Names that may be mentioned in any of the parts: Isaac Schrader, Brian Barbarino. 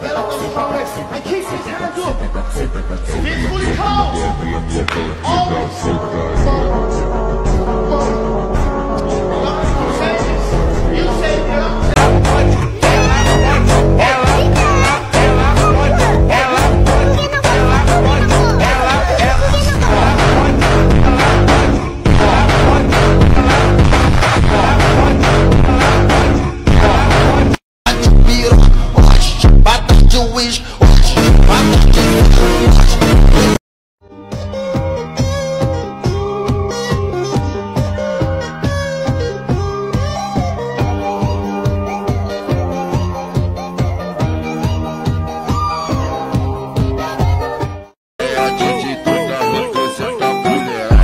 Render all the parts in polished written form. develop those products and keep his hands up. He's fully called. Wish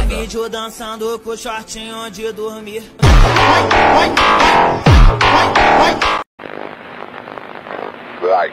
vídeo dançando com o shortinho de dormir. Vai.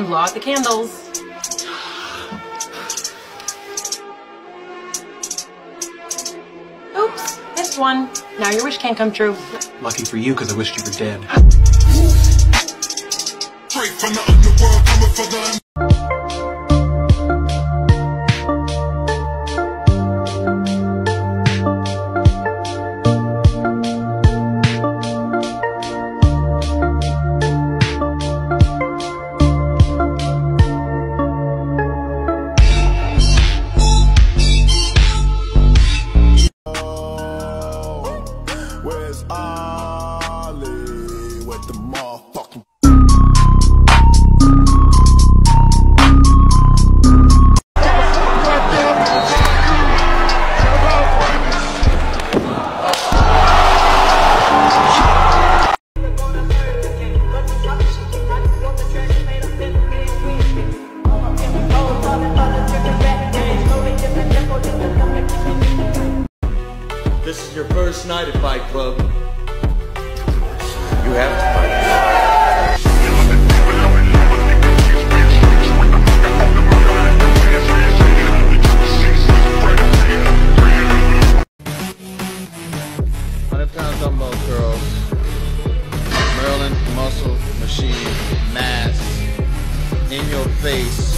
and blow out the candles. Oops, missed one. Now your wish can't come true. Lucky for you, because I wished you were dead. Straight from the underworld, coming for the... This is your first night at Fight Club. You have to fight. Pound dumbbell curls, Maryland muscle machine mass in your face.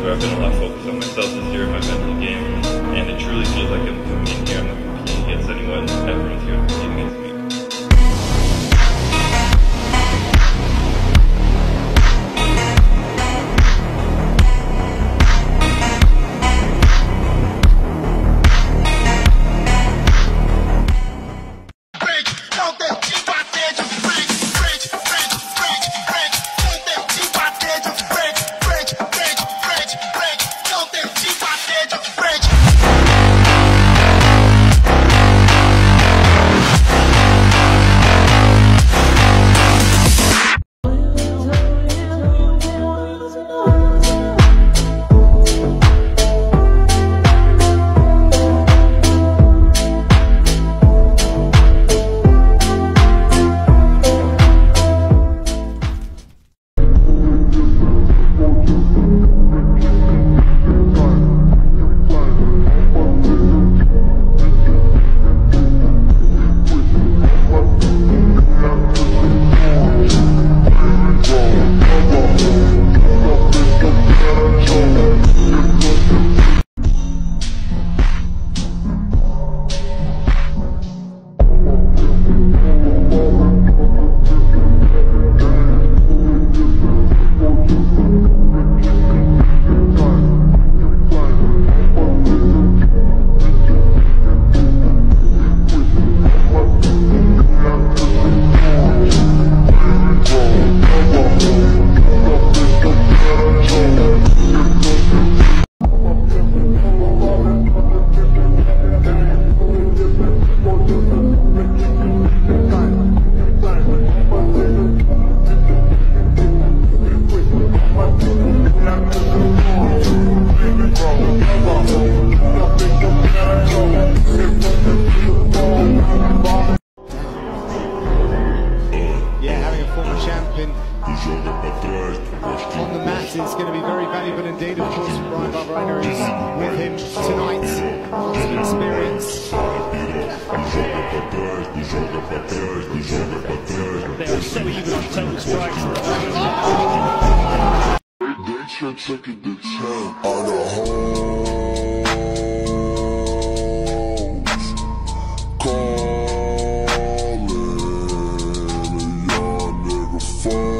I've been a lot focused on myself this year in my mental game, and it truly feels like I'm coming in here, I'm not competing against anyone, everyone's here competing against me. On the mat is going to be very valuable indeed. Of course, Brian Barbarino is with him tonight. Some experience. There are so even on total strikes. They should take it to town on a home. Calling your nigga phone.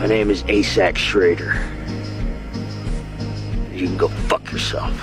My name is Isaac Schrader. You can go fuck yourself.